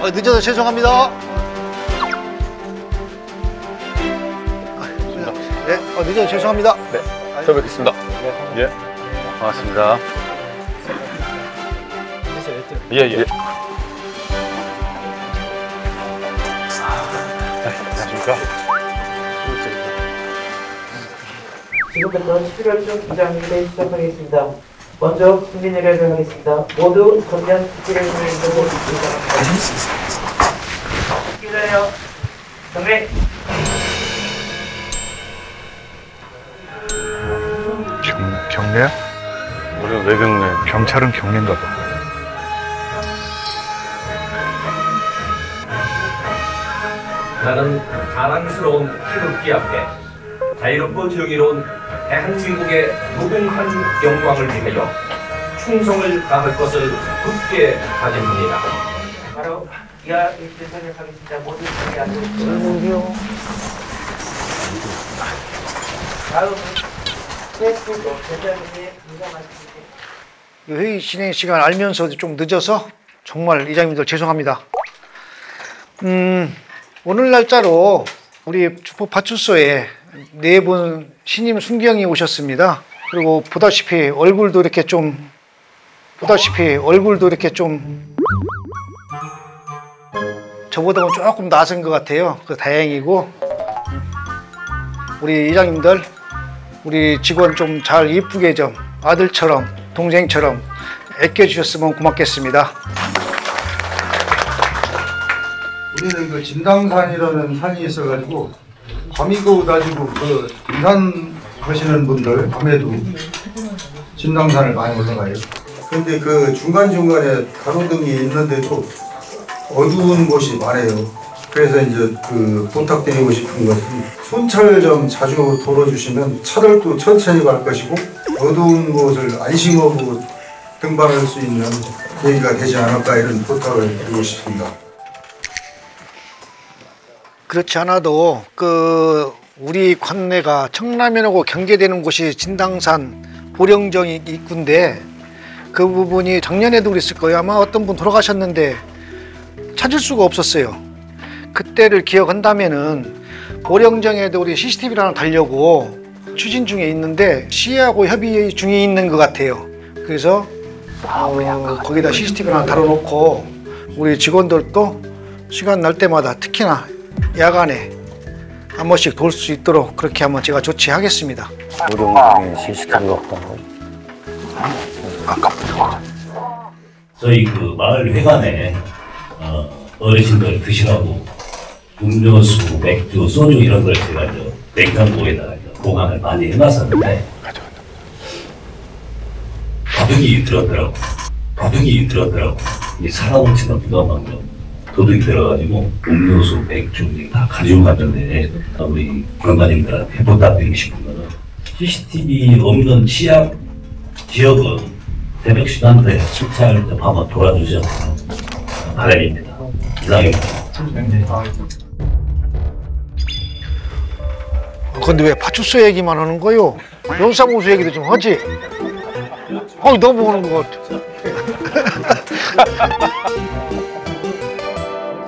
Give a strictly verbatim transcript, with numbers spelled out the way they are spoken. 어, 늦어서 죄송합니다. 네, 어, 늦어서 죄송합니다. 네, 잘 뵙겠습니다. 네. 예, 반갑습니다. 예, 예. 예. 지금부터 십일월 중 부장님께 시작하겠습니다. 먼저 국민의례를 하겠습니다. 모두 전면 국민의례를 보고 있습니다. 기다려. 정리. 경, 경례야? 우리는 왜 경례? 경찰은 경례인가 봐. 나는 자랑스러운 태극기 앞에 자유롭고 정의로운 대한민국의 무궁한 영광을 위하여 충성을 다할 것을 굳게 다짐합니다. 바로 이하 일제 탄핵하겠습니다. 모두 참여하십시오. 다음 회의로 대장님께 인사말씀드립니다. 회의 진행 시간 알면서도 좀 늦어서 정말 이장님들 죄송합니다. 음. 오늘 날짜로 우리 주포파출소에 네 분 신임 순경이 오셨습니다. 그리고 보다시피 얼굴도 이렇게 좀 보다시피 얼굴도 이렇게 좀 저보다는 조금 나은 것 같아요. 그 다행이고 우리 이장님들 우리 직원 좀 잘 예쁘게 좀 아들처럼 동생처럼 아껴주셨으면 고맙겠습니다. 우리는 그 진당산이라는 산이 있어가지고 밤이 거우 다지고 그 등산 하시는 분들 밤에도 진당산을 많이 올라가요. 근데 그 중간중간에 가로등이 있는데도 어두운 곳이 많아요. 그래서 이제 그 부탁드리고 싶은 것은 순찰 좀 자주 돌아주시면 차들도 천천히 갈 것이고 어두운 곳을 안심하고 등반할 수 있는 계기가 되지 않을까 이런 부탁을 드리고 싶습니다. 그렇지 않아도 그 우리 관내가 청라면하고 경계되는 곳이 진당산 보령정 입구인데 그 부분이 작년에도 그랬을 거예요. 아마 어떤 분 돌아가셨는데 찾을 수가 없었어요. 그때를 기억한다면은 보령정에도 우리 씨씨티비를 하나 달려고 추진 중에 있는데 시하고 협의 중에 있는 것 같아요. 그래서 어, 거기다 씨씨티비를 하나 달아놓고 우리 직원들도 시간 날 때마다 특히나 야간에 한 번씩 돌 수 있도록 그렇게 한번 제가 조치하겠습니다. 보령정에 씨씨티비가 없다고? 아깝다. 저희 그 마을 회관에 어, 어르신들 드시라고 음료수, 맥주, 소주 이런 걸 제가 저 냉장고에다가 보관을 많이 해놨었는데 바둑이 들었더라고. 바둑이 들었더라고. 이 살아오치는 비가 막 도둑이 들어가지고 음료수, 맥주 다 가지고 갔는데 우리 관광님들한테 해보답드리고 싶은 거는 씨씨티비 없는 시합 지역은 새벽 시간대 출차할 때 한번 돌아주셔서 바람입니다. 이상입니다. 근데 왜 파출소 얘기만 하는 거요? 용산고수 얘기도 좀 하지? 어이 너무 오는 것 같아.